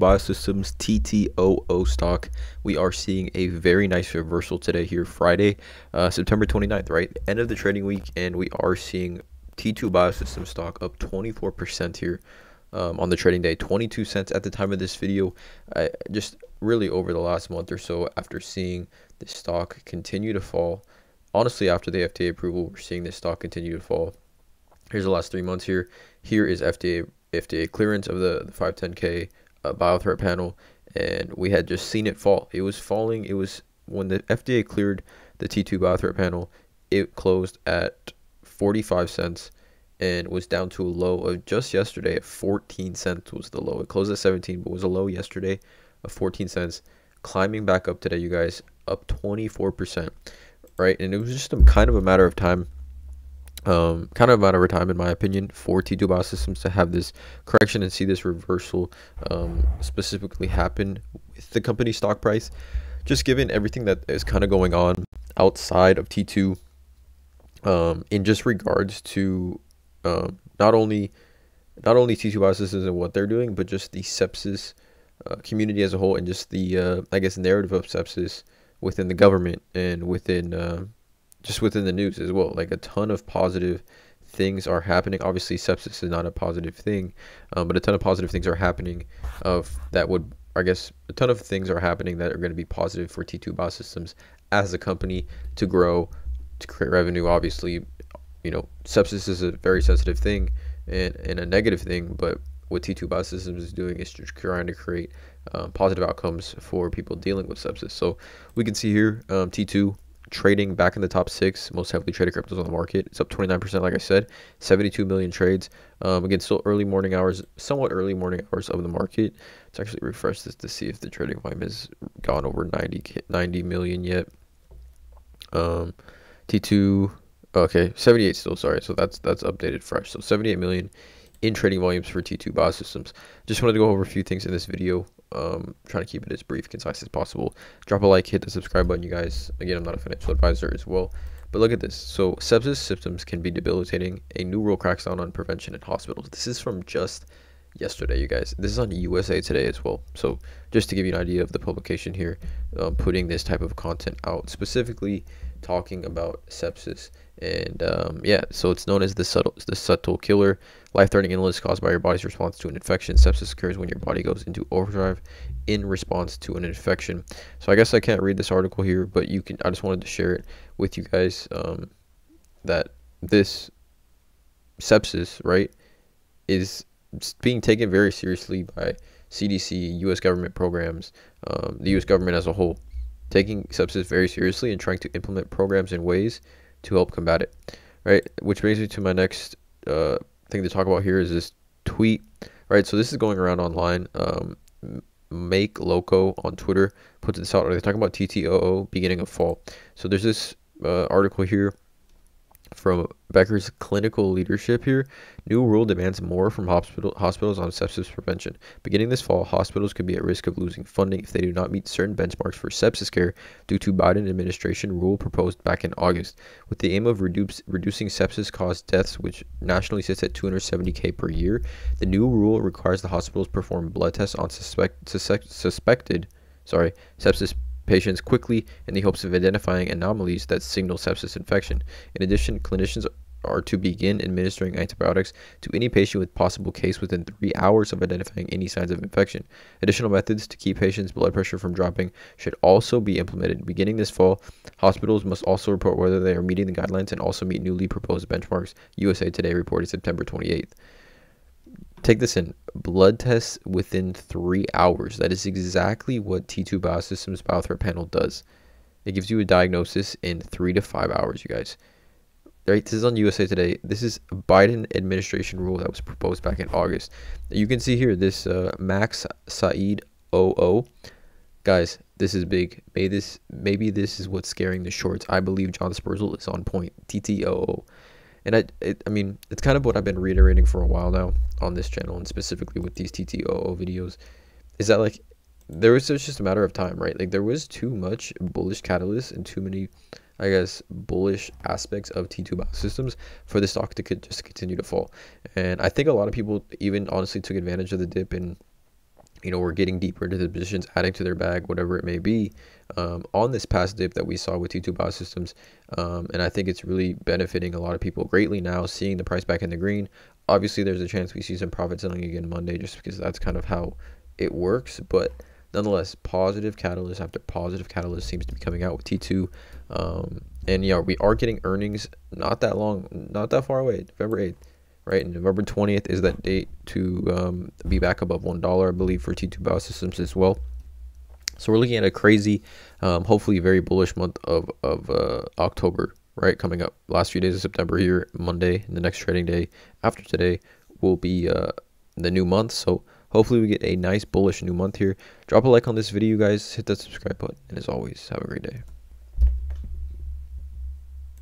Biosystems TTOO stock, we are seeing a very nice reversal today here, Friday, September 29th, right? End of the trading week, and we are seeing T2 Biosystems stock up 24% here on the trading day, 22 cents at the time of this video. Just really over the last month or so, after seeing this stock continue to fall, honestly, after the FDA approval, we're seeing this stock continue to fall. Here's the last 3 months here. Here is FDA clearance of the 510k. BioThreat Panel, and we had just seen it fall. It was falling. It was when the FDA cleared the T2 BioThreat Panel, it closed at 45 cents and was down to a low of just yesterday at 14 cents was the low. It closed at 17, but was a low yesterday of 14 cents, climbing back up today, you guys, up 24%, right? And it was just kind of a matter of time. In my opinion, for T2 Biosystems to have this correction and see this reversal specifically happen with the company's stock price, just given everything that is kind of going on outside of T2 in just regards to not only T2 Biosystems and what they're doing, but just the sepsis community as a whole, and just the I guess narrative of sepsis within the government and within just within the news as well. Like, a ton of positive things are happening. Obviously, sepsis is not a positive thing, but a ton of positive things are happening that are going to be positive for T2 Biosystems as a company to grow, to create revenue. Obviously, you know, sepsis is a very sensitive thing and a negative thing, but what T2 Biosystems is doing is just trying to create positive outcomes for people dealing with sepsis. So we can see here T2 trading back in the top 6 most heavily traded cryptos on the market. It's up 29%, like I said, 72 million trades. Again, still early morning hours of the market. Let's actually refresh this to see if the trading volume has gone over 90 million yet. T2, okay, 78 still, sorry. So that's updated fresh. So 78 million in trading volumes for T2 Biosystems. Just wanted to go over a few things in this video. Trying to keep it as brief, concise as possible. Drop a like, hit the subscribe button, you guys. Again, I'm not a financial advisor as well, but look at this. So, sepsis symptoms can be debilitating. A new rule cracks down on prevention in hospitals. This is from just yesterday, you guys. This is on USA Today as well. So, just to give you an idea of the publication here, putting this type of content out, specifically talking about sepsis. And yeah, so it's known as the subtle killer, life-threatening illness caused by your body's response to an infection. Sepsis occurs when your body goes into overdrive in response to an infection. So I guess I can't read this article here, but you can. I just wanted to share it with you guys that this sepsis, right, is being taken very seriously by CDC, U.S. government programs, the U.S. government as a whole, taking sepsis very seriously and trying to implement programs in ways to help combat it, right? Which brings me to my next thing to talk about here is this tweet, right? So this is going around online. Make Loco on Twitter puts this out. They're talking about TTOO beginning of fall. So there's this article here from Becker's clinical leadership here. New rule demands more from hospitals on sepsis prevention. Beginning this fall, hospitals could be at risk of losing funding if they do not meet certain benchmarks for sepsis care due to Biden administration rule proposed back in August. With the aim of reducing sepsis-caused deaths, which nationally sits at 270k per year, the new rule requires the hospitals perform blood tests on suspected sepsis patients quickly in the hopes of identifying anomalies that signal sepsis infection. In addition, clinicians are to begin administering antibiotics to any patient with possible case within 3 hours of identifying any signs of infection. Additional methods to keep patients' blood pressure from dropping should also be implemented. Beginning this fall, hospitals must also report whether they are meeting the guidelines and also meet newly proposed benchmarks, USA Today reported September 28th. Take this in, blood tests within 3 hours. That is exactly what T2 Biosystems BioThreat Panel does. It gives you a diagnosis in 3 to 5 hours, you guys. Right, this is on USA Today. This is a Biden administration rule that was proposed back in August. You can see here this Max Saeed OO. Guys, this is big. Maybe this is what's scaring the shorts. I believe John Spurzel is on point. TTOO. And I mean, it's kind of what I've been reiterating for a while now on this channel, and specifically with these TTOO videos, is that, like, it's just a matter of time, right? Like, there was too much bullish catalysts and too many, I guess, bullish aspects of T2 Biosystems for the stock to just continue to fall. And I think a lot of people even honestly took advantage of the dip and you know, we're getting deeper into the positions, adding to their bag, whatever it may be, on this past dip that we saw with T2 Biosystems. And I think it's really benefiting a lot of people greatly now, seeing the price back in the green. Obviously, there's a chance we see some profit selling again Monday, just because that's kind of how it works. But nonetheless, positive catalyst after positive catalyst seems to be coming out with T2. And yeah, we are getting earnings not that long, not that far away, November 8th. Right, and November 20th is that date to be back above $1, I believe, for T2 Biosystems as well. So we're looking at a crazy, hopefully very bullish month of October, right, coming up. Last few days of September here, Monday, and the next trading day after today will be the new month. So hopefully we get a nice bullish new month here. Drop a like on this video, guys. Hit that subscribe button. And as always, have a great day.